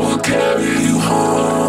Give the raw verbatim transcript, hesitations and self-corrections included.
will carry you home.